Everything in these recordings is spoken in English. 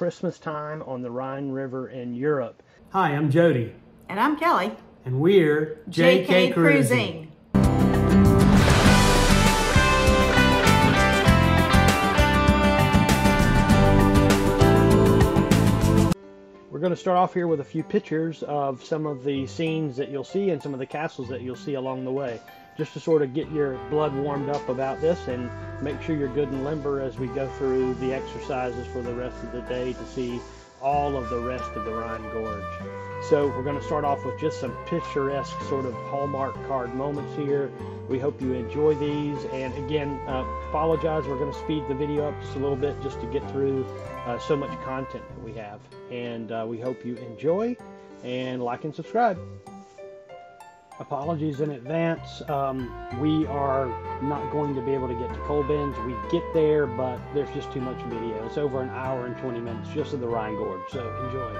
Christmas time on the Rhine River in Europe. Hi, I'm Jody. And I'm Kelli. And we're JK Cruising. We're going to start off here with a few pictures of some of the scenes that you'll see and some of the castles that you'll see along the way, just to sort of get your blood warmed up about this and make sure you're good and limber as we go through the exercises for the rest of the day to see all of the rest of the Rhine Gorge. So we're going to start off with just some picturesque sort of Hallmark card moments here. We hope you enjoy these, and again, apologize, we're going to speed the video up just a little bit just to get through so much content that we have, and we hope you enjoy and like and subscribe. Apologies in advance, we are not going to be able to get to Koblenz. We get there, but there's just too much video. It's over an hour and 20 minutes just of the Rhine Gorge, so enjoy.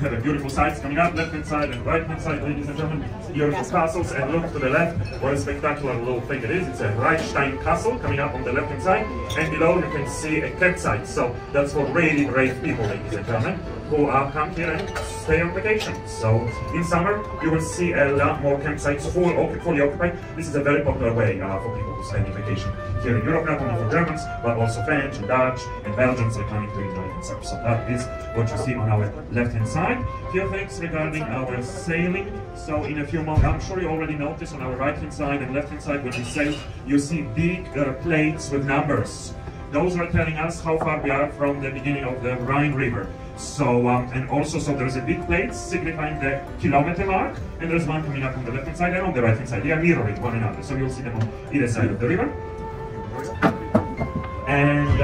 Have a beautiful sights coming up, left hand side and right hand side, ladies and gentlemen. Beautiful castles, and look to the left, what a spectacular little thing it is. It's a Reichstein castle coming up on the left hand side, and below you can see a cat side. So that's for really brave people, ladies and gentlemen, who are come here and stay on vacation. So in summer you will see a lot more campsites fully occupied. This is a very popular way for people who spend vacation here in Europe, not only for Germans, but also French and Dutch and Belgians are coming to enjoy themselves. So that is what you see on our left hand side. Few things regarding our sailing. So in a few moments, I'm sure you already noticed on our right hand side and left hand side when we sail, you see big plates with numbers. Those are telling us how far we are from the beginning of the Rhine River. So, and also, so there's a big plate signifying the kilometer mark, and there's one coming up on the left hand side and on the right hand side. They are mirroring one another, so you'll see them on either side of the river. And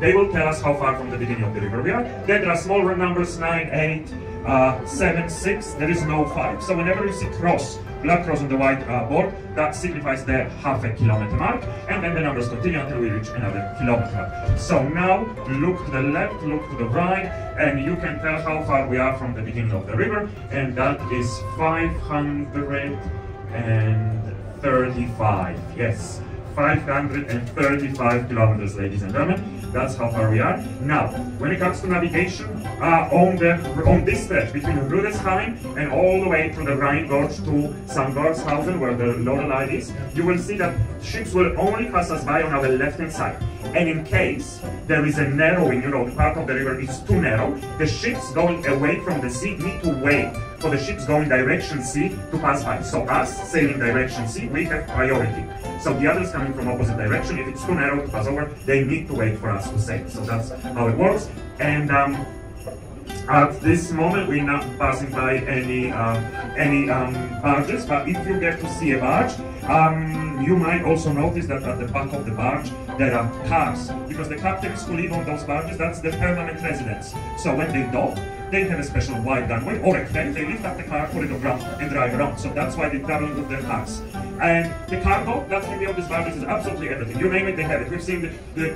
they will tell us how far from the beginning of the river we are. Then there are smaller numbers, 9, 8, 7, 6, there is no 5. So whenever you see cross, black cross on the white board, that signifies the half a kilometer mark, and then the numbers continue until we reach another kilometer. So now look to the left, look to the right, and you can tell how far we are from the beginning of the river, and that is 535, yes. 535 kilometers, ladies and gentlemen. That's how far we are. Now, when it comes to navigation, on this stretch between Rüdesheim and all the way to the Rhine Gorge to St. Gorgshausen, where the Lorelei is, you will see that ships will only pass us by on our left-hand side. And in case there is a narrowing, the part of the river is too narrow, the ships going away from the sea need to wait for the ships going direction sea to pass by. So us sailing direction sea, we have priority. So the others coming from opposite direction, if it's too narrow to pass over, they need to wait for us to sail. So that's how it works. And at this moment, we're not passing by any barges, but if you get to see a barge, you might also notice that at the back of the barge there are cars, because the captains who live on those barges, that's the permanent residence. So when they dock, they have a special wide runway or a crane, they lift up the car, put it on ground and drive around. So that's why they're traveling with their cars. And the cargo that can be on these barges is absolutely everything. You name it, they have it. We've seen the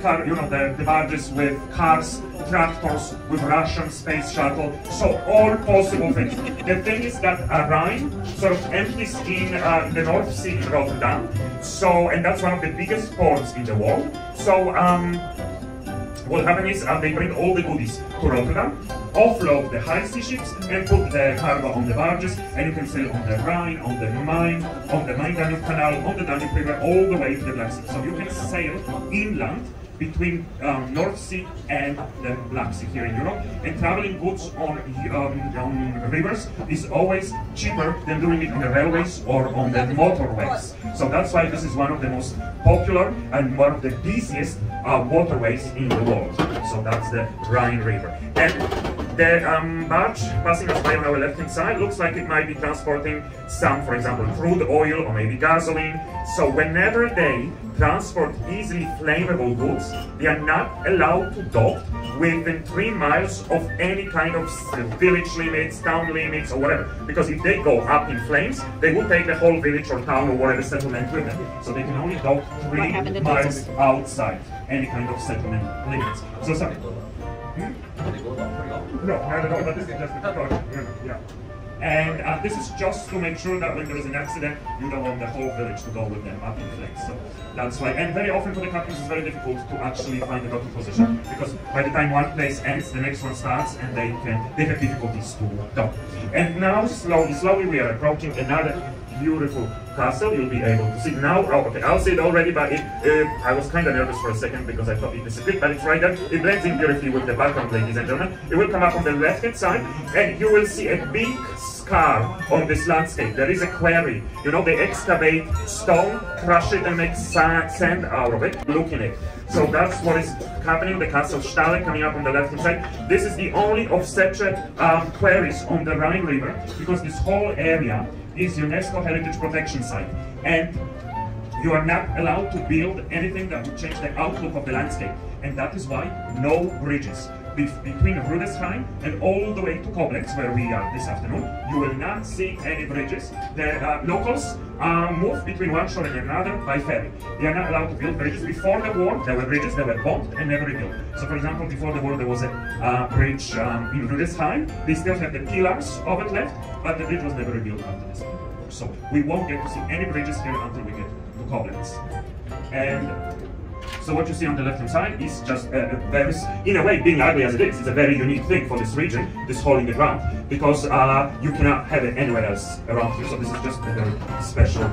barges with cars, tractors, with Russian space shuttle, so all possible things. The thing is that Rhine sort of empties in the North Sea in Rotterdam, so, and that's one of the biggest ports in the world. So what happens is they bring all the goodies to Rotterdam, offload the high sea ships and put the cargo on the barges, and you can sail on the Rhine, on the Main Danube Canal, on the Danube River, all the way to the Black Sea. So you can sail inland between North Sea and the Black Sea here in Europe, and traveling goods on rivers is always cheaper than doing it on the railways or on the motorways. So that's why this is one of the most popular and one of the busiest waterways in the world. So that's the Rhine River. And The barge passing us by on our left-hand side looks like it might be transporting some, for example, crude oil or maybe gasoline. So whenever they transport easily flammable goods, they are not allowed to dock within 3 miles of any kind of village limits, town limits, or whatever. Because if they go up in flames, they will take the whole village or town or whatever settlement with them. So they can only dock 3 miles outside any kind of settlement limits. So sorry. No, not at all, but this is just a project. Yeah. And this is just to make sure that when there is an accident, you don't want the whole village to go with them up in flames. So that's why. And very often for the captains, it's very difficult to actually find a docking position because by the time one place ends, the next one starts, and they have difficulties to dock. And now, slowly, we are approaching another beautiful castle. You'll be able to see now. Oh, okay, I'll see it already, but it, I was kind of nervous for a second because I thought it disappeared, but it's right there. It blends in beautifully with the background, ladies and gentlemen. It will come up on the left-hand side, and you will see a big scar on this landscape. There is a quarry. You know, they excavate stone, crush it, and make sand out of it. Look in it. So that's what is happening. The castle Stahle coming up on the left-hand side. This is the only of such quarries on the Rhine River because this whole area is UNESCO Heritage Protection Site, and you are not allowed to build anything that would change the outlook of the landscape, and that is why no bridges. Between Rüdesheim and all the way to Koblenz, where we are this afternoon, you will not see any bridges. The locals move between one shore and another by ferry. They are not allowed to build bridges. Before the war, there were bridges that were bombed and never rebuilt. So, for example, before the war, there was a bridge in Rüdesheim. They still have the pillars of it left, but the bridge was never rebuilt after this war. So, we won't get to see any bridges here until we get to Koblenz. And so what you see on the left-hand side is just very, in a way, being ugly as it is, it's a very unique thing for this region, this hole in the ground, because you cannot have it anywhere else around here. So this is just a very special,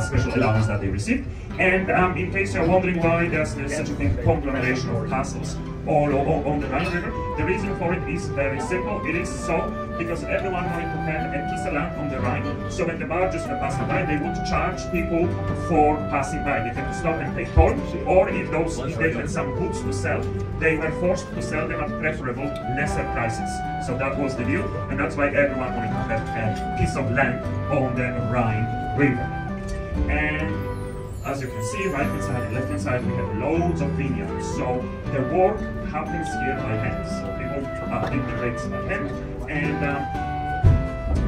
special allowance that they received. And in case you're wondering why there's such a big conglomeration of castles all on the Rhine River, the reason for it is very simple. It is so because everyone wanted to have a piece of land on the Rhine, so when the barges were passing by, they would charge people for passing by. They had to stop and pay toll, or if they had some goods to sell, they were forced to sell them at preferable, lesser prices. So that was the view, and that's why everyone wanted to have a piece of land on the Rhine River. And as you can see, right-hand side and left-hand side, we have loads of vineyards. So the work happens here by hand. So people integrate by hand, and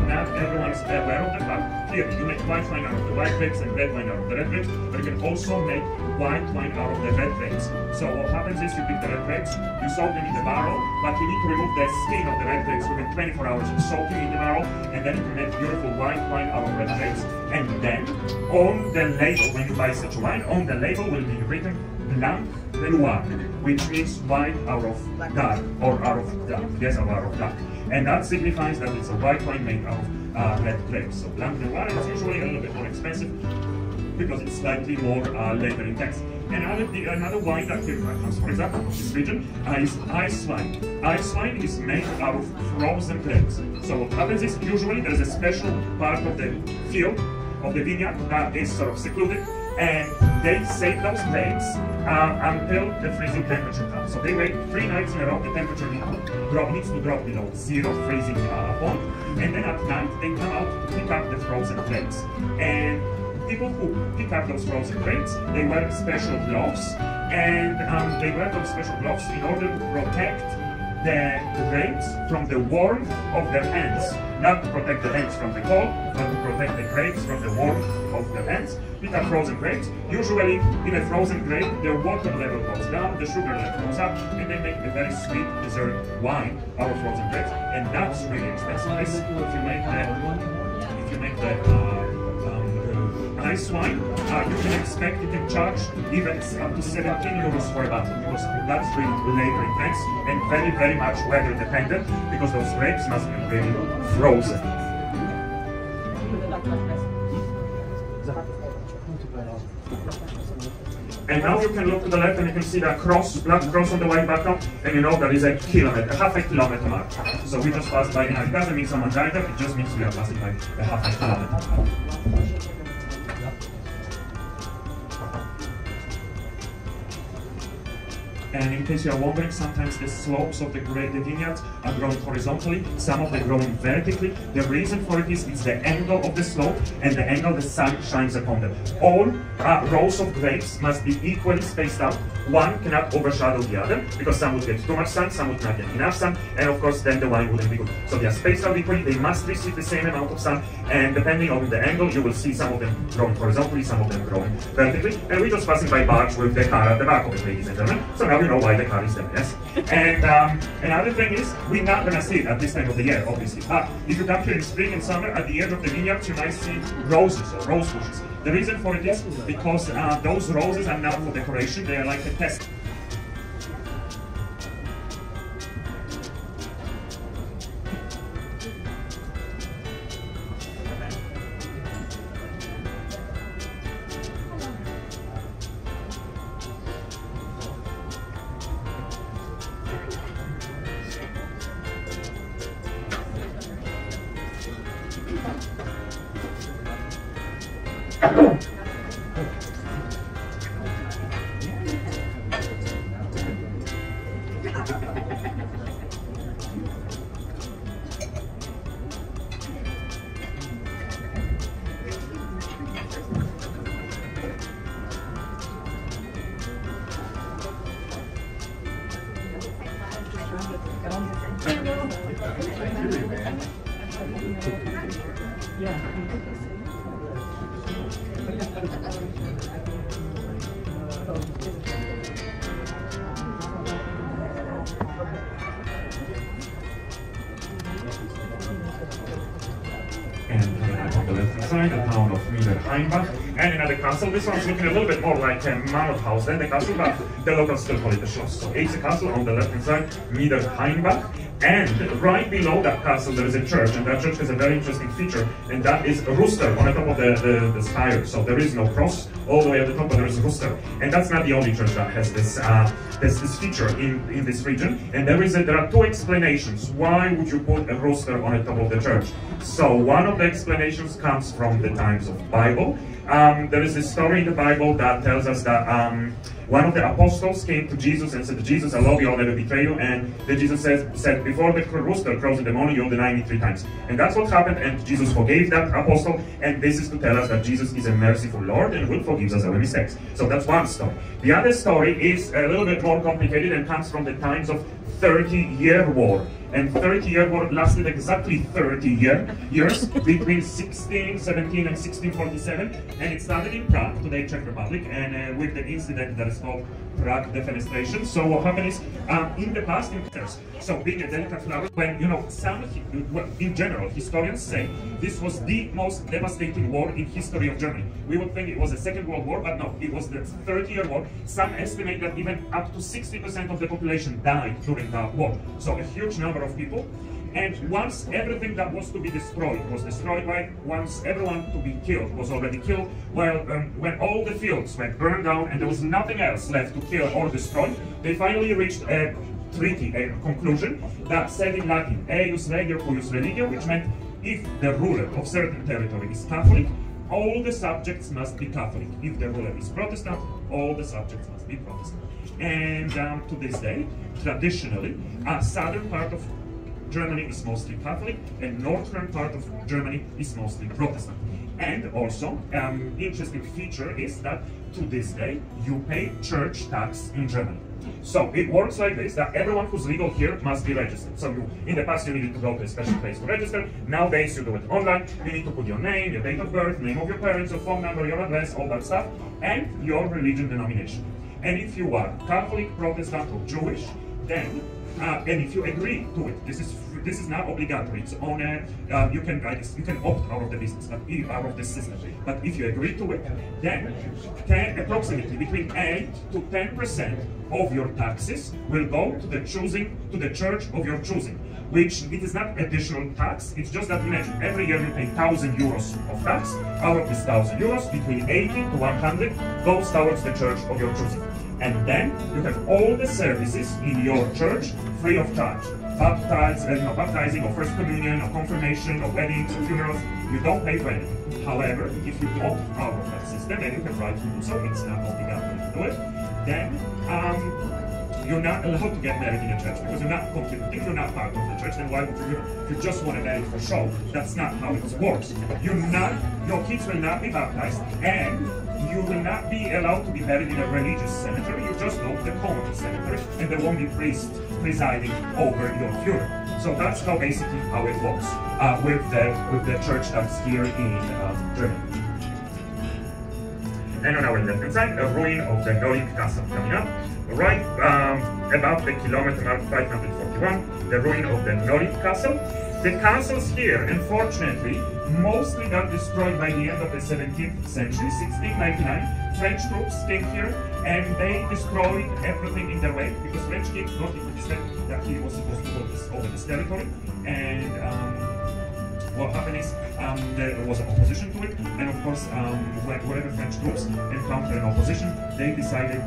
not everyone is aware of the fact. Here, you make white wine out of the white grapes and red wine out of the red grapes, but you can also make white wine out of the red grapes. So what happens is you pick the red grapes, you soak them in the barrel, but you need to remove the skin of the red grapes within 24 hours of soaking in the barrel, and then you can make beautiful white wine out of red grapes. And then, on the label, when you buy such wine, on the label will be written Blanc de Noirs, which means white out of dark, or out of dark, yes, or out of dark. And that signifies that it's a white wine made out of red grapes. So Blanc de Noirs is usually a little bit more expensive because it's slightly more labor intense. Another wine that here comes, for example, from this region is ice wine. Ice wine is made out of frozen grapes. So what happens is usually there's a special part of the field of the vineyard that is sort of secluded, and they save those grapes until the freezing temperature comes. So they wait 3 nights in a row, the temperature needs to drop below zero freezing point, and then at night they come out to pick up the frozen grapes. And people who pick up those frozen grapes, they wear special gloves, and they wear those special gloves in order to protect the grapes from the warmth of their hands. Not to protect the hands from the cold, but to protect the grapes from the warmth of their hands. These are frozen grapes. Usually, in a frozen grape, the water level goes down, the sugar level goes up, and they make a very sweet dessert wine out of frozen grapes. And that's really expensive. If you make the ice wine, you can expect you can charge even up to 17 euros for a bottle, because that's really labor intense and very, very much weather dependent, because those grapes must be really frozen. And now you can look to the left and you can see that cross, black cross on the white background, and you know there is a half a kilometer mark. So we just passed by, and it doesn't mean someone died there, it just means we are passing by a half a kilometer mark. And in case you are wondering, sometimes the slopes of the vineyards are growing horizontally, some of them growing vertically. The reason for it is it's the angle of the slope and the angle the sun shines upon them. All rows of grapes must be equally spaced out. One cannot overshadow the other, because some would get too much sun, some would not get enough sun, and of course then the wine wouldn't be good. So they are spaced out equally, they must receive the same amount of sun, and depending on the angle, you will see some of them growing horizontally, some of them growing vertically. And we're just passing by barge with the car at the back of it, ladies and gentlemen. So now we know why the car is there, yes? And another thing is, we're not going to see it at this time of the year, obviously. But if you come here in spring and summer, at the edge of the vineyards, you might see roses or rose bushes. The reason for it is because those roses are not for decoration, they are like a test. This one's looking a little bit more like a manor house than the castle, but the locals still call it the Schloss. So it's a castle on the left-hand side, Niederheimbach, and right below that castle there is a church, and that church has a very interesting feature, and that is a rooster on the top of the spire. So there is no cross all the way at the top, but there is a rooster. And that's not the only church that has this feature in this region. And there are two explanations. Why would you put a rooster on the top of the church? So one of the explanations comes from the times of the Bible. There is a story in the Bible that tells us that one of the apostles came to Jesus and said, Jesus, I love you, I'll never betray you. And then Jesus said, before the rooster crows in the morning, you'll deny me 3 times. And that's what happened, and Jesus forgave that apostle. And this is to tell us that Jesus is a merciful Lord and will forgive us our mistakes. So that's one story. The other story is a little bit more complicated and comes from the times of the 30-year war. And 30-year war lasted exactly 30 years between 1617 and 1647, and it started in Prague, today Czech Republic, and with the incident that is called Prague defenestration. So what happened is, in the past, so being a delicate flower, when in general historians say this was the most devastating war in history of Germany. We would think it was the Second World War, but no, it was the 30-year war. Some estimate that even up to 60% of the population died during that war. So a huge number of people, and once everything that was to be destroyed was destroyed, once everyone to be killed was already killed, well, when all the fields were burned down and there was nothing else left to kill or destroy, they finally reached a treaty, a conclusion that said in Latin, Eius regio, cuius religio, which meant if the ruler of certain territory is Catholic, all the subjects must be Catholic. If the ruler is Protestant, all the subjects must be Protestant. And to this day, traditionally, a southern part of Germany is mostly Catholic, and northern part of Germany is mostly Protestant. And also, interesting feature is that to this day, you pay church tax in Germany. So it works like this, that everyone who's legal here must be registered. So in the past you needed to go to a special place to register. Nowadays you do it online. You need to put your name, your date of birth, name of your parents, your phone number, your address, all that stuff, and your religion denomination. And if you are Catholic, Protestant, or Jewish, then, and if you agree to it, this is not obligatory. It's on a, you can opt out of the business, out of the system. But if you agree to it, then approximately between 8% to 10% of your taxes will go to the church of your choosing. Which it is not additional tax. It's just that imagine every year you pay 1,000 euros of tax. Out of this 1,000 euros, between 80 to 100 goes towards the church of your choosing. And then you have all the services in your church free of charge. Baptizing, or first communion, or confirmation, or weddings, or funerals. You don't pay for anything. However, if you opt out of that system, and you have right to do so, it's not obligatory to do it, then you're not allowed to get married in a church because you're not concubine. If you're not part of the church, then why would you just want to marry for show? That's not how it works. Your kids will not be baptized, and you will not be allowed to be buried in a religious cemetery. You just go to the common cemetery, and there won't be priest presiding over your funeral. So that's how basically how it works with the church that's here in Germany. And on our left-hand side, a ruin of the Noric Castle coming up. Right about the kilometer mark 541, the ruin of the Noric Castle. The castles here, unfortunately, mostly got destroyed by the end of the 17th century, 1699. French troops came here and they destroyed everything in their way because French king got interested that he was supposed to go over this territory. And what happened is there was an opposition to it, and of course, whenever French troops encountered an opposition, they decided.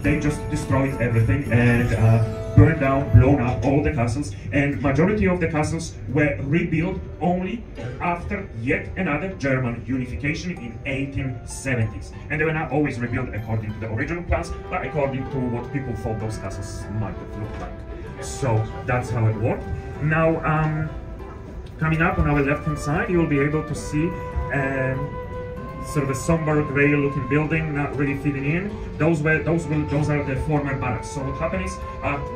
They just destroyed everything and burned down, blown up all the castles, and majority of the castles were rebuilt only after yet another German unification in 1870s. And they were not always rebuilt according to the original plans, but according to what people thought those castles might have looked like. So that's how it worked. Now, coming up on our left-hand side, you'll be able to see sort of a somber grey looking building, not really fitting in. Those are the former barracks. So what happened is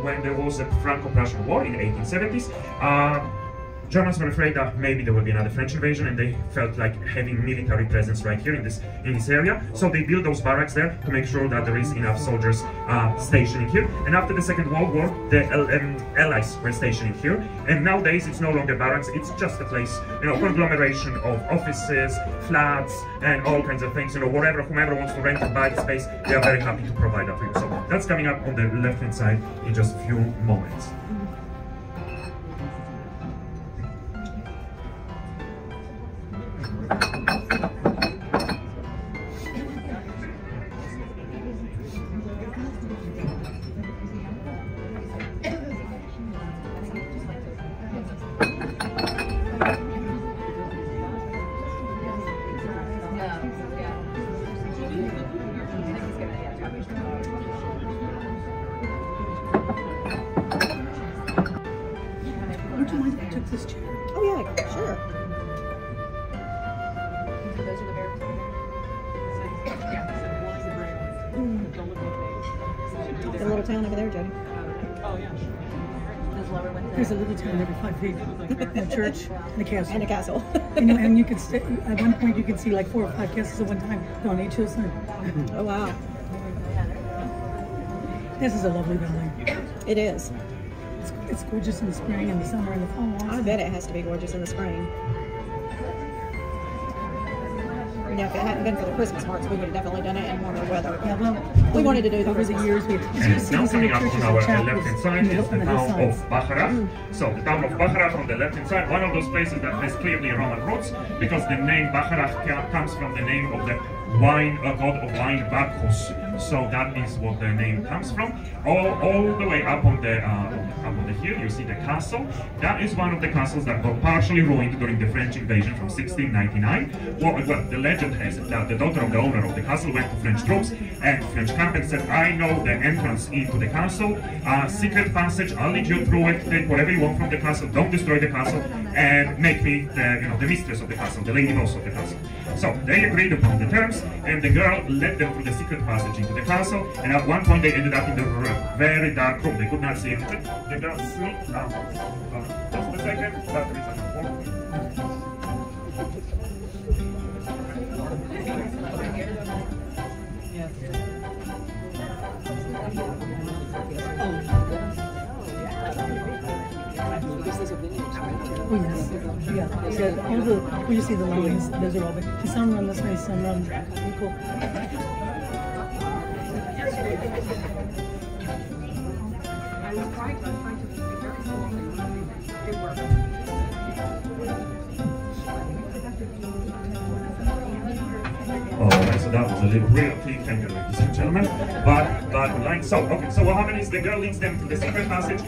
when there was a Franco-Prussian war in the 1870s, Germans were afraid that maybe there would be another French invasion, and they felt like having military presence right here in this area. So they built those barracks there to make sure that there is enough soldiers stationed here. And after the Second World War, the Allies were stationed here. And nowadays, it's no longer barracks; it's just a place, you know, conglomeration of offices, flats, and all kinds of things. You know, whatever, whomever wants to rent or buy the space, they are very happy to provide that for you. So that's coming up on the left-hand side in just a few moments. Church and the castle. And a castle. and you could stay, at one point you could see like 4 or 5 castles at one time on each hillside. Oh wow. This is a lovely building. It is. It's gorgeous in the spring and the summer and the fall. Also. I bet it has to be gorgeous in the spring. Now, if it hadn't been for the Christmas marks, we would have definitely done it in warmer weather. Yeah, well, we wanted to do the over the years. We have now coming up on our left-hand side is the town of Bacharach. So the town of Bacharach on the left-hand side, one of those places that has clearly Roman roots, because the name Bacharach comes from the name of the wine, god of wine, Bacchus. So that is what the name comes from. All the way up on the hill, you see the castle. That is one of the castles that got partially ruined during the French invasion from 1699. Well, the legend has it that the daughter of the owner of the castle went to French troops and French captain said, "I know the entrance into the castle, secret passage. I'll lead you through it. Take whatever you want from the castle. Don't destroy the castle, and make me the the mistress of the castle, the lady boss of the castle." So they agreed upon the terms, and the girl led them through the secret passage into the castle, and at one point they ended up in the very dark room. They could not see anything. The girl slipped down. Just a second, Oh, yes. Yeah. So all the, well, you see the lines, those are all the some run this way, some run equal. All right, so that was a little real cliffhanger, ladies and gentlemen. But like so, okay. So what happens is the girl leads them to the secret passage,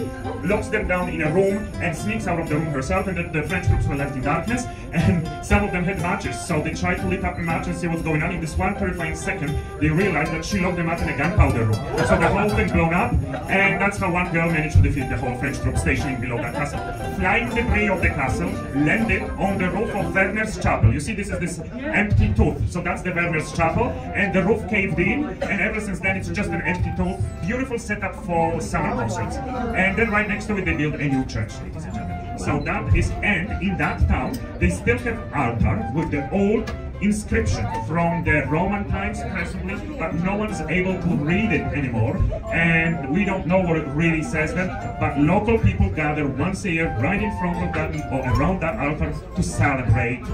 locks them down in a room, and sneaks out of the room herself. And the French troops were left in darkness, and some of them had matches, so they tried to lit up a match and see what's going on. In this one terrifying second, they realized that she locked them up in a gunpowder room. So the whole thing blown up, and that's how one girl managed to defeat the whole French troop stationing below that castle. Flying debris of the castle landed on the roof of Werner's Chapel. You see, this is this empty tooth. So that's the Werner's Chapel, and the roof caved in, and ever since then it's just an empty tooth. Beautiful setup for summer concerts. And then right next to it they built a new church, ladies and gentlemen. So that is, and in that town they still have altar with the old inscription from the Roman times, possibly, but no one's able to read it anymore, and we don't know what it really says then, but local people gather once a year right in front of that, or around that altar, to celebrate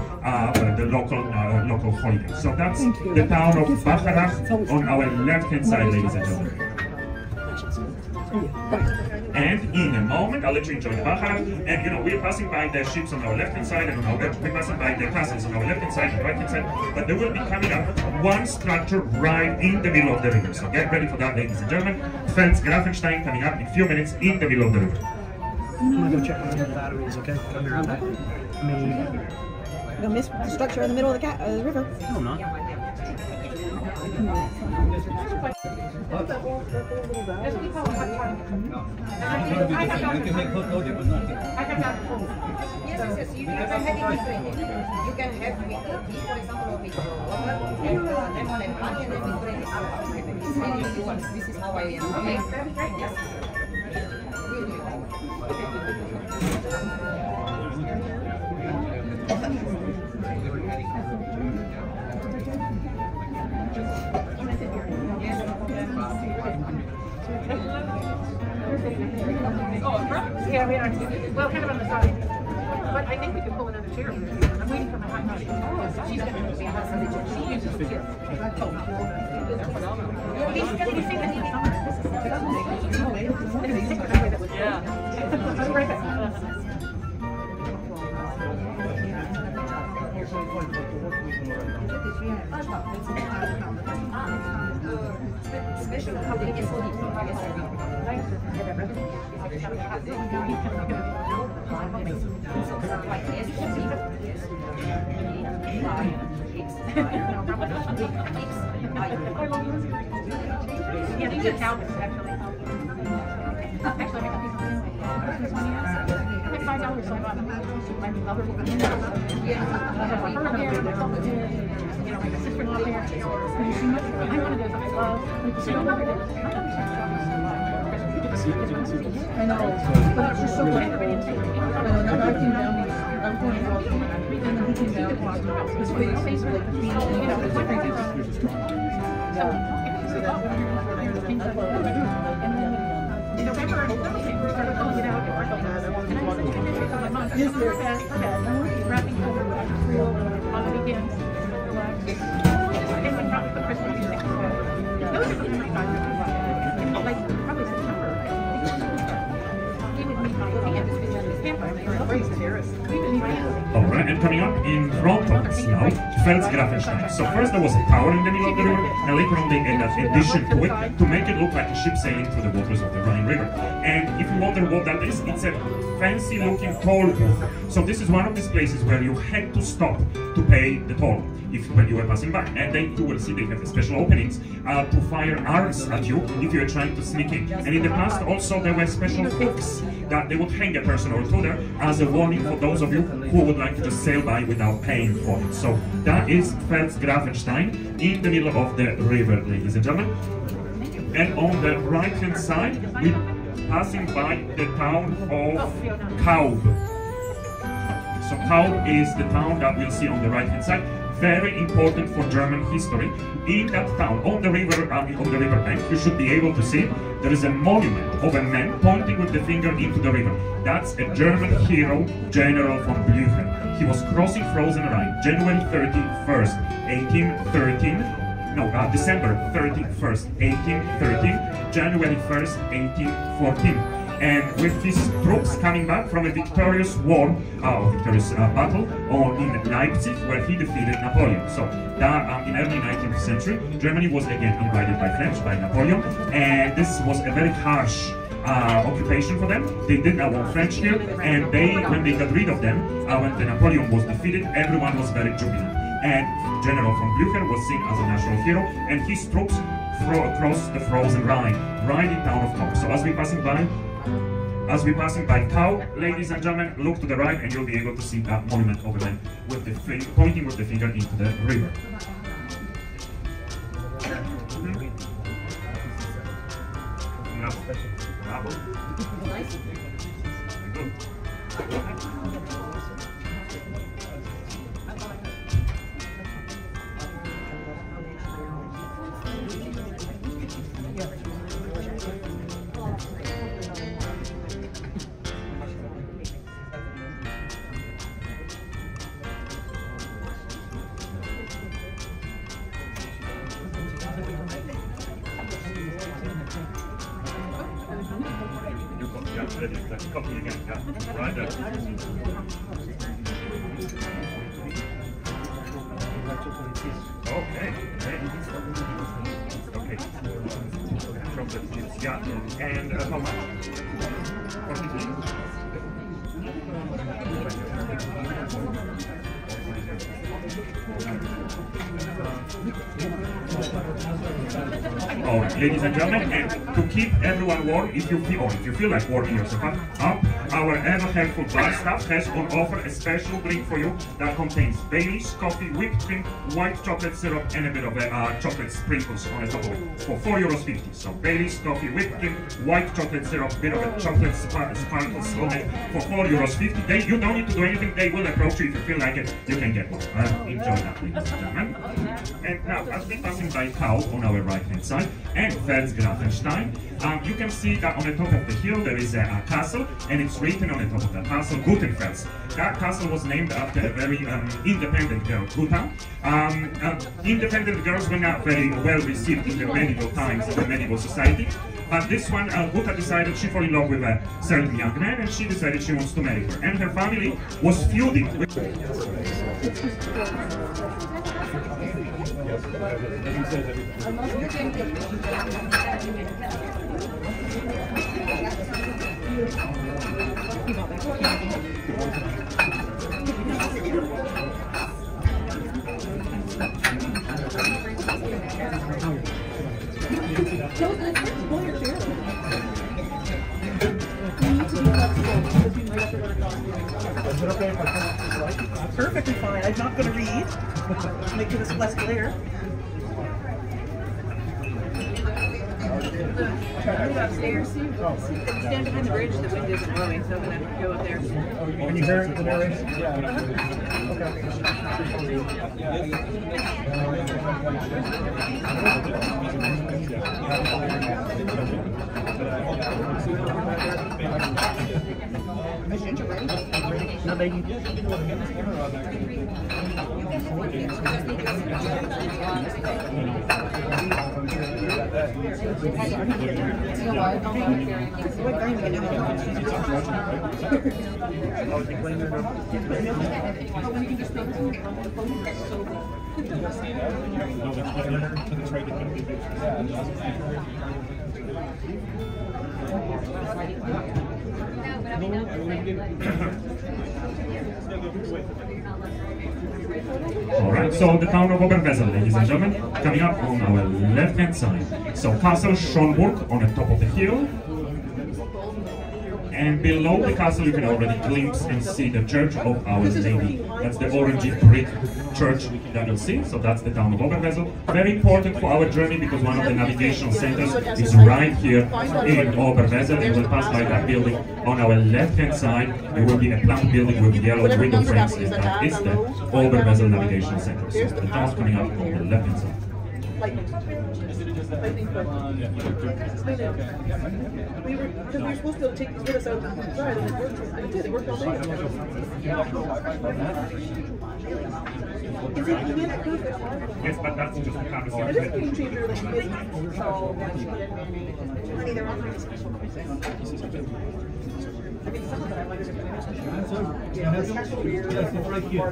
the local holiday. So that's the town of Bacharach on our left-hand side, ladies and gentlemen. And in a moment, I'll let you enjoy the Bacharach. And you know, we're passing by the ships on our left hand side, and we're passing by the castles on our left hand side and right hand side. But they will be coming up one structure right in the middle of the river. So get ready for that, ladies and gentlemen. Pfalzgrafenstein coming up in a few minutes in the middle of the river. I'm gonna go check on the batteries, okay? Come here on that. I'm gonna miss the structure in the middle of the river. No, I'm not. What? This is how I am. Yeah, we are. Well, kind of on the side. But I think we could pull another chair. I'm waiting for my hot body. She's going to be a hot body. She uses the chair. They're phenomenal. These are going to be sick in the summer. This is going to be sick in the summer. Yeah. I'll be right back. Special public is holding. I know, but it's so much. I'm going off and looking down. This way, it's basically like the beach, you know, it's like in November, we started calling it out. And I was like, I'm going to take all my months. I'm going wrapping over on the weekends. And we probably put Christmas music as well. Those are my favorite. Like, probably alright, and coming up in front of us now, Pfalzgrafenstein. So first there was a tower in the middle of the river, and later on they added an addition to it to make it look like a ship sailing through the waters of the Rhine River. And if you wonder what that is, it's a fancy looking toll booth. So this is one of these places where you had to stop to pay the toll when you were passing by. And they, you will see, they have special openings to fire arrows at you if you're trying to sneak in. And in the past also there were special hooks that they would hang a person or two there as a warning for those of you who would like to just sail by without paying for it. So that is Pfalzgrafenstein in the middle of the river, ladies and gentlemen. And on the right hand side we're passing by the town of Kaub. So Kaub is the town that we'll see on the right hand side. Very important for German history. In that town, on the river bank, you should be able to see there is a monument of a man pointing with the finger into the river. That's a German hero, General von Blücher. He was crossing frozen Rhine, January 31st, 1813. No, December 31st, 1813. January 1st, 1814. and with his troops coming back from a victorious war, battle in Leipzig, where he defeated Napoleon. So that, in early 19th century, Germany was again invaded by French, by Napoleon, and this was a very harsh occupation for them. They did not want French here, and they, when they got rid of them, when the Napoleon was defeated, everyone was very jubilant. And General von Blücher was seen as a national hero, and his troops across the frozen Rhine, right in town of Kaub. So as we're passing by, Kaub, ladies and gentlemen, look to the right, and you'll be able to see that monument over there, with the pointing with the finger into the river. Ladies and gentlemen, and to keep everyone warm, if you feel like warming yourself up, our ever helpful bar staff has on offer a special drink for you that contains Baileys, coffee, whipped cream, white chocolate syrup, and a bit of chocolate sprinkles on the top of it for €4.50. So Baileys, coffee, whipped cream, white chocolate syrup, bit of a chocolate sparkles on it for €4.50. You don't need to do anything. They will approach you if you feel like it. You can get one. Enjoy that, ladies and gentlemen. And now, as we're passing by Kaub on our right-hand side and Pfalzgrafenstein, you can see that on the top of the hill there is a castle, and it's written on the top of the castle, Gutenfels. That castle was named after a very independent girl, Guta. Independent girls were not very well received in the medieval times in the medieval society, but this one, Guta decided she fell in love with a certain young man, and she decided she wants to marry her. And her family was feuding Perfectly fine. I'm not going to read. Make this less clear. I'm upstairs, so you can stand behind the bridge, the wind isn't blowing, so I'm going to go up there. Can you hear the narration? All right, so the town of Oberwesel, ladies and gentlemen, coming up on our left-hand side. So Castle Schoenburg on the top of the hill. And below the castle, you can already glimpse and see the Church of Our Lady. That's the orangey brick church that you'll see. So that's the town of Oberwesel. Very important for our journey because one of the navigational centers is right here in Oberwesel. And we'll pass by that building on our left-hand side. There will be a black building with yellow window frames. That is the Oberwesel Navigational Center. So the town's coming up on the left-hand side. We were supposed to take these with us out and try it, and it worked. And it did. It worked all day. Yes, but that's just a conversation. It is a game changer. Honey, they're all very special places. I mean, some of that I like to do. Yeah, it's kind of weird. Yes, it's right here.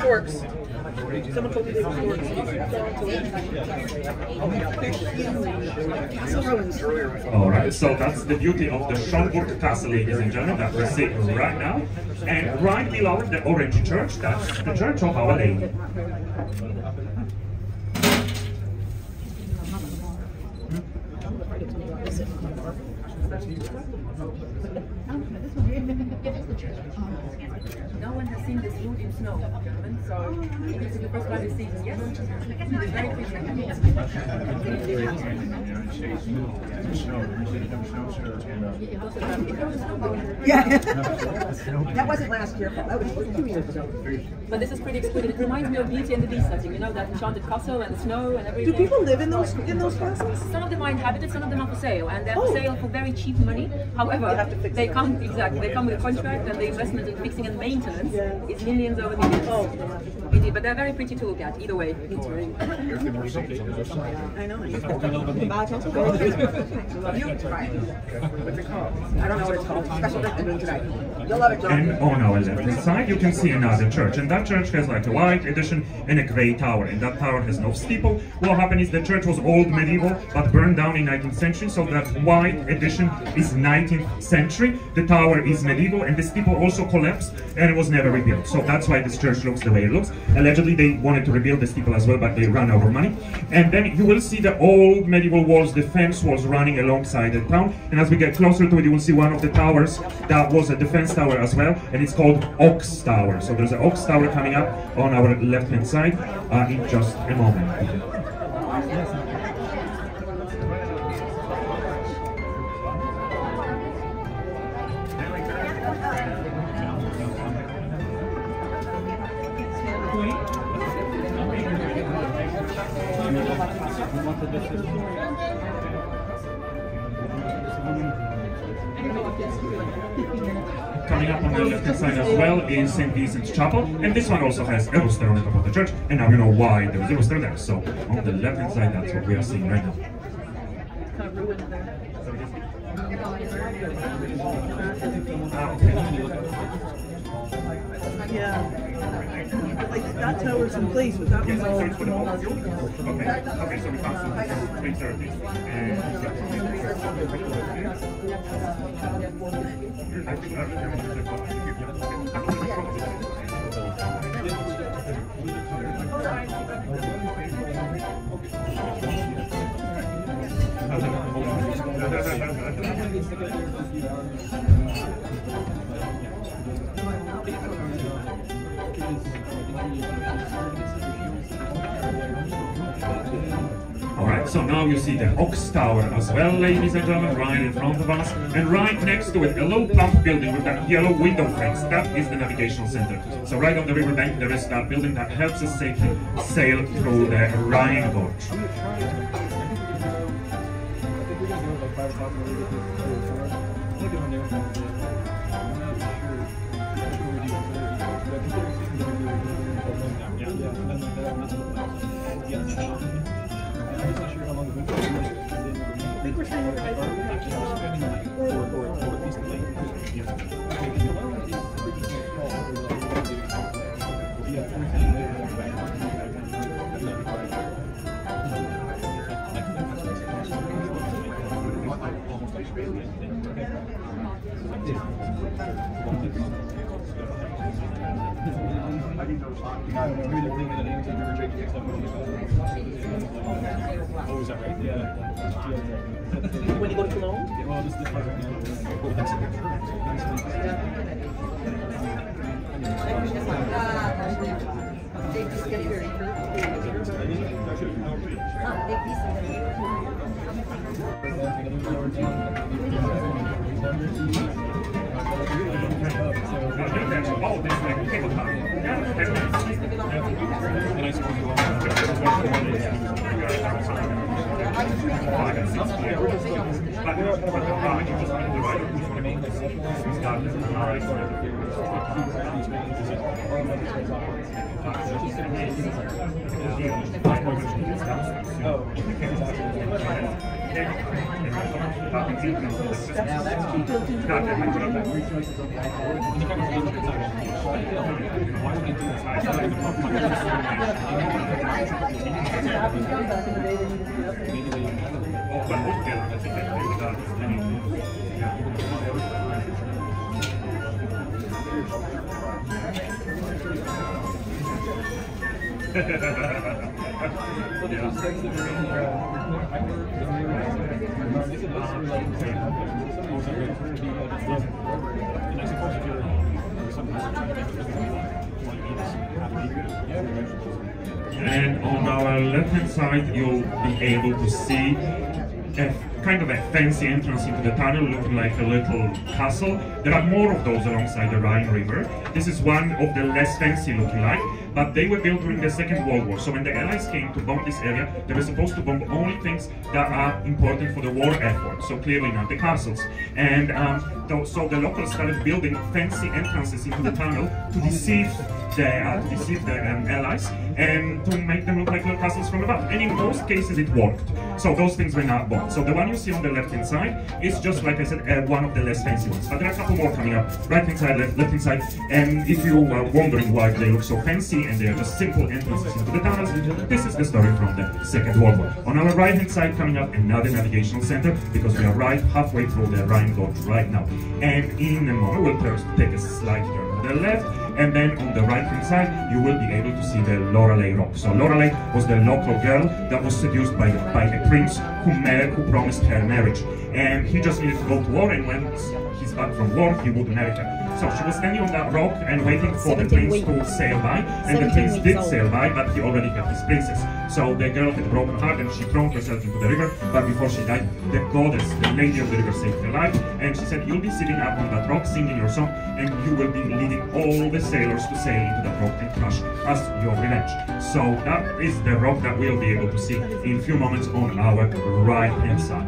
Storks. Someone told me they were storks. Alright, so that's the beauty of the Schoenburg Castle, ladies and gentlemen, that we're seeing right now. And right below the orange church, that's the Church of Our Lady. No one has seen this route in snow, so this is the first time we've seen it. Yes, it's very pretty. Yeah, that wasn't last year, that was 2 years ago. But this is pretty exquisite. It reminds me of Beauty and the Beast setting, you know, that enchanted castle and the snow and everything. Do people live in those castles? Some of them are inhabited, some of them are for sale, and they're for sale for very cheap money. However, they come with a contract, and the investment in fixing and maintenance is millions over the years. Oh. Indeed, but they're very pretty to look at, either way. It's very I know. I don't know what it's called. Special recommend today. You'll love it, John. And on our left side, you can see another church, and that church has like a white addition and a grey tower, and that tower has no steeple. What happened is the church was old medieval, but burned down in 19th century, so that white addition is 19th century. The tower is medieval, and the steeple also collapsed and was never rebuilt. So that's why this church looks the way it looks. Allegedly, they wanted to rebuild the steeple as well, but they ran over money. And then you will see the old medieval walls, the fence walls running alongside the town. And as we get closer to it, you will see one of the towers that was a defense tower as well, and it's called Ox Tower. So there's an Ox Tower coming up on our left-hand side in just a moment. Coming up on the left-hand side as well is St. Vincent's Chapel, and this one also has a rooster on the top of the church, and now you know why there was a rooster there. So on the left-hand side, that's what we are seeing right now. Yeah. Like, that tower's in place without me. Okay, so we found some space there at least. Alright, so now you see the Ox Tower as well, ladies and gentlemen, right in front of us. And right next to it, a low plump building with that yellow window fence. That is the navigational center. So right on the riverbank, there is that building that helps us safely sail through the Rhine Gorge. When you go to Cologne? Yeah, well, this is the And on our left-hand side, you'll be able to see kind of a fancy entrance into the tunnel, looking like a little castle. There are more of those alongside the Rhine River. This is one of the less fancy looking like, but they were built during the Second World War. So when the Allies came to bomb this area, they were supposed to bomb only things that are important for the war effort, so clearly not the castles. And so the locals started building fancy entrances into the tunnel to deceive the Allies and to make them look like little castles from above. And in most cases it worked. So those things were not bombed. So the one you see on the left-hand side is just, like I said, one of the less fancy ones. But there are a couple more coming up, right-hand side, left-hand side. And if you were wondering why they look so fancy and they are just simple entrances into the tunnels, this is the story from the Second World War. On our right-hand side coming up, another navigational center, because we are right halfway through the Rhine Gorge right now. And in a moment, we'll take a slight turn to the left. And then on the right-hand side, you will be able to see the Lorelei Rock. So Lorelei was the local girl that was seduced by a prince who promised her marriage. And he just needed to go to war, and when he's back from war, he would marry her. So she was standing on that rock and waiting for the prince to sail by, and the prince did sail by, but he already had his princess. So the girl had a broken heart and she thrown herself into the river, but before she died, the goddess, the lady of the river, saved her life, and she said, you'll be sitting up on that rock singing your song, and you will be leading all the sailors to sail into that rock and crush as your revenge. So that is the rock that we'll be able to see in a few moments on our right-hand side.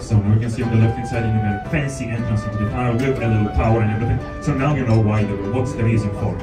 So now you can see on the left-hand side in a fancy entrance into the tunnel with a little tower and everything. So now you know why, what's the reason for it.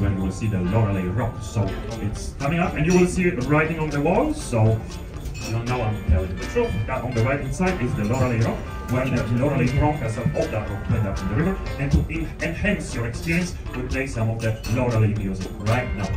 When we'll see the Lorelei Rock, so it's coming up and you will see it writing on the wall, so now I'm telling the truth, that on the right hand side is the Lorelei Rock, where the Lorelei Broncas of that rock played up in the river, and to enhance your experience, we'll play some of the Lorelei music right now.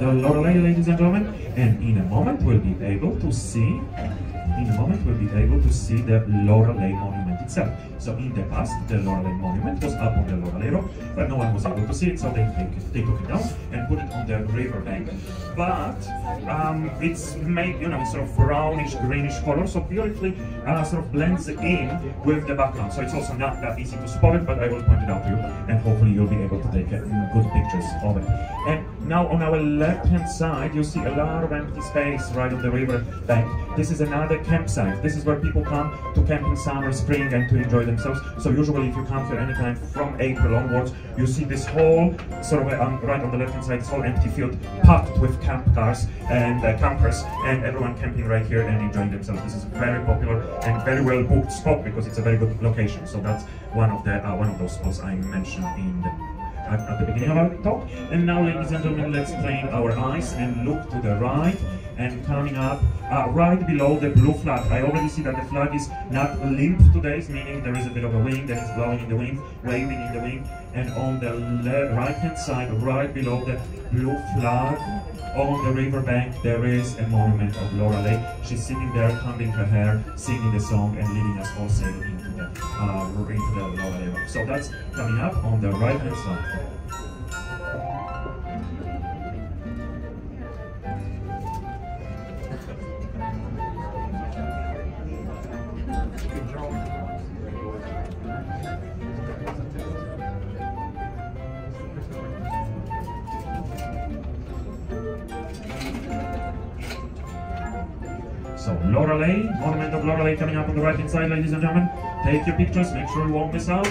Lorelei, ladies and gentlemen, and in a moment we'll be able to see the Lorelei monument itself. So in the past, the Lorelei monument was up on the Lorelei Rock, but no one was able to see it, so they took it down and put it on the riverbank. But it's made, sort of brownish, greenish color, so beautifully sort of blends in with the background. So it's also not that easy to spot it, but I will point it out to you, and hopefully you'll be able to take good pictures of it. And now on our left-hand side, you see a lot of empty space right on the river bank. This is another campsite. This is where people come to camp in summer, spring, and to enjoy themselves. So usually if you come here anytime from April onwards, you see this whole, sort of right on the left-hand side, this whole empty field packed with camp cars and campers, and everyone camping right here and enjoying themselves. This is a very popular and very well booked spot because it's a very good location. So that's one of those spots I mentioned in the at the beginning of our talk. And now, ladies and gentlemen, let's train our eyes and look to the right, and coming up right below the blue flag. I already see that the flag is not limp today, meaning there is a bit of a wind that is blowing in the wind, waving in the wind, and on the right-hand side, right below the blue flag, on the riverbank, there is a monument of Lorelei. She's sitting there, combing her hair, singing the song, and leading us all sailing into the we're into the Lorelei. So that's coming up on the right hand side. So Lorelei, Monument of Lorelei coming up on the right-hand side, ladies and gentlemen. Take your pictures, make sure you won't miss out.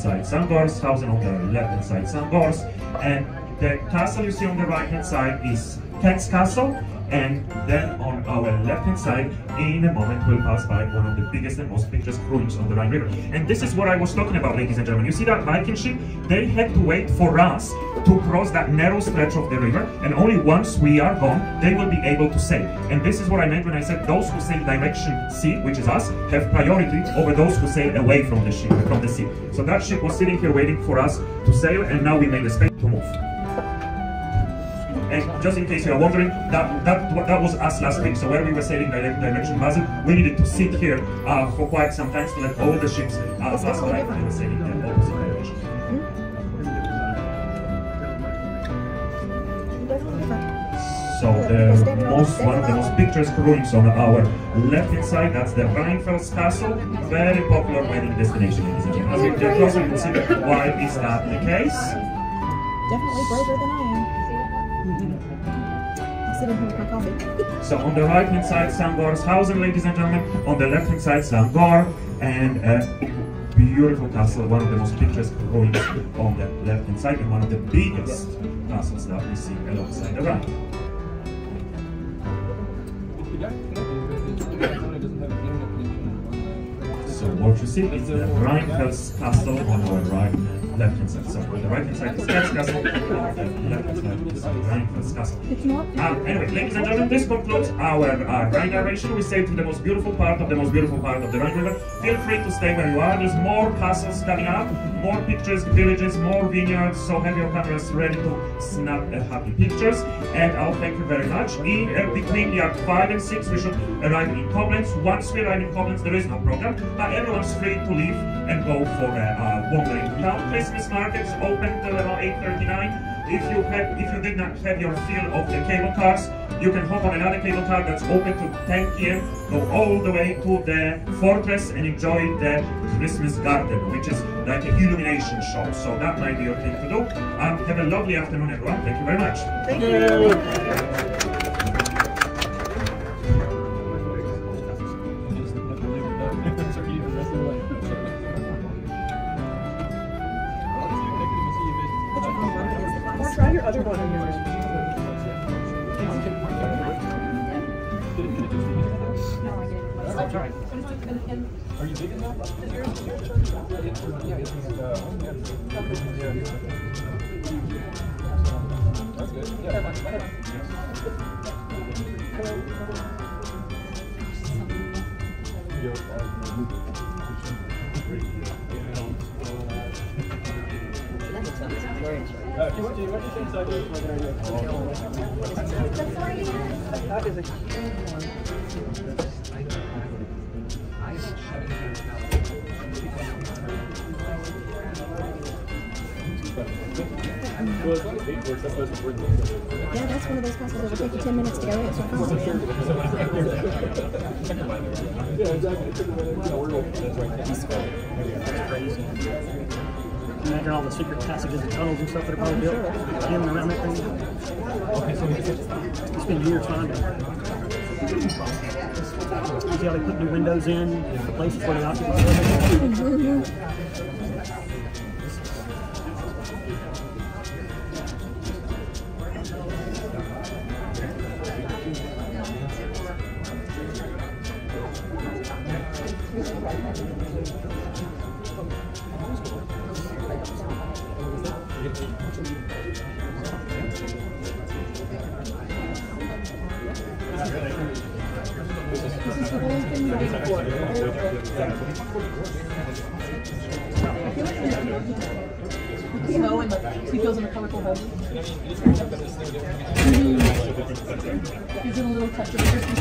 Side, St. Gorgshausen on the left hand side, St. Gorgs, and the castle you see on the right hand side is Katz Castle, and then on our left hand side in a moment we'll pass by one of the biggest and most picturesque ruins on the Rhine River. And this is what I was talking about, ladies and gentlemen. You see that Viking ship? They had to wait for us to cross that narrow stretch of the river, and only once we are gone they will be able to sail. And this is what I meant when I said those who sail direction sea, which is us, have priority over those who sail away from the ship, from the sea. So that ship was sitting here waiting for us to sail, and now we made a space to move. And just in case you are wondering, that was us last week. So where we were sailing direction Basel, we needed to sit here for quite some time to let all the ships pass by. We were sailing the opposite direction. So one of the most picturesque ruins on our left-hand side, that's the Rheinfels Castle, very popular wedding destination. As we get closer, you will see why is that the case. Definitely braver than I am. I'm sitting here with my coffee. So on the right-hand side, St. Gorgshausen, ladies and gentlemen. On the left-hand side, St. Gorg, and a beautiful castle, one of the most picturesque ruins on the left-hand side, and one of the biggest castles that we see alongside the Rhine. So what you see is the Rheinfels Castle on our left-hand side. So on the right-hand side is Katz Castle, on the left-hand side is Rheinfels Castle. Anyway, ladies and gentlemen, this concludes our Rhine narration. We stayed to the most beautiful part of the Rhine River. Feel free to stay where you are. There's more castles coming up, more pictures, villages, more vineyards. So have your cameras ready to snap happy pictures. And I'll thank you very much. In between year 5 and 6, we should arrive in Koblenz. Once we arrive in Koblenz, there is no program, but everyone's free to leave and go for a wandering town. Christmas markets open till around 8:39. If you did not have your fill of the cable cars, you can hop on another cable car that's open to 10 p.m. Go all the way to the fortress and enjoy the Christmas garden, which is like an illumination show. So that might be your thing to do. Have a lovely afternoon, everyone. Thank you very much. Thank you. Are you big enough? That's good. That's good. Well, it's not a big work, that's supposed to work. Yeah, that's one of those classes that will take you 10 minutes to go. It's fun. Yeah, exactly. That's crazy. Imagine all the secret passages and tunnels and stuff that are probably built in around that thing. It's been years trying to. See how they put new windows in the places where they occupy. Snow and like she goes in a colorful home. He's in a little touch of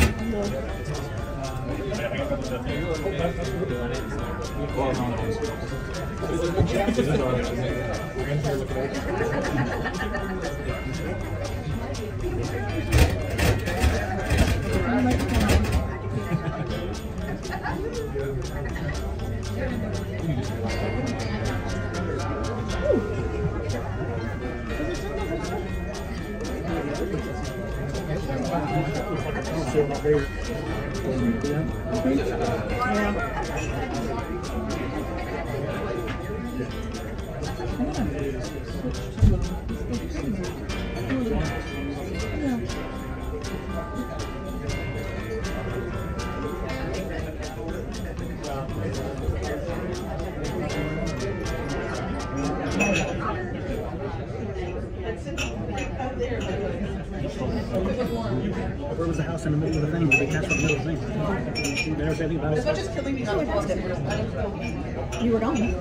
There was a house in the middle of the thing, but they captured the middle of the thing. They never said anything about it. It's not just killing me, not lost it. You were gone. You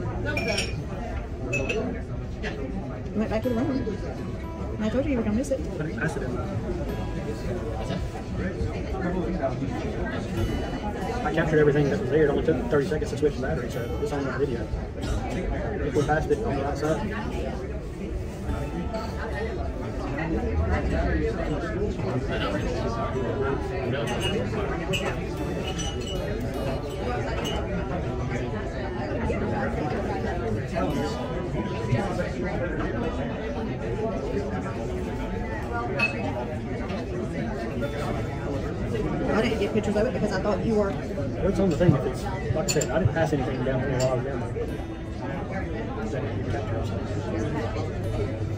went back to the room. And I told you were going to miss it. But I said it. I captured everything that was there. It only took 30 seconds to switch the battery, so it's on that video. If we passed it on the outside. I didn't get pictures of it because I thought you were. What's on the thing? If it's, like I said, I didn't pass anything down for a while.